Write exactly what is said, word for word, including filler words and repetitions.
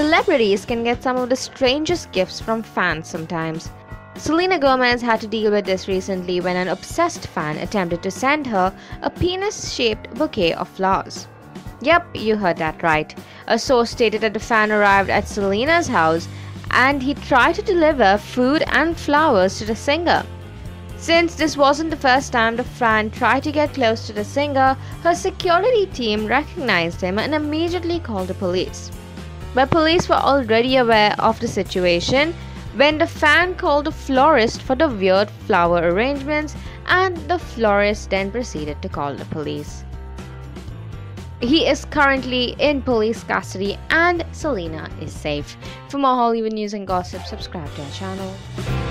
Celebrities can get some of the strangest gifts from fans sometimes. Selena Gomez had to deal with this recently when an obsessed fan attempted to send her a penis-shaped bouquet of flowers. Yep, you heard that right. A source stated that the fan arrived at Selena's house and he tried to deliver food and flowers to the singer. Since this wasn't the first time the fan tried to get close to the singer, her security team recognized him and immediately called the police. But police were already aware of the situation when the fan called the florist for the weird flower arrangements, and the florist then proceeded to call the police. He is currently in police custody and Selena is safe. For more Hollywood news and gossip, subscribe to our channel.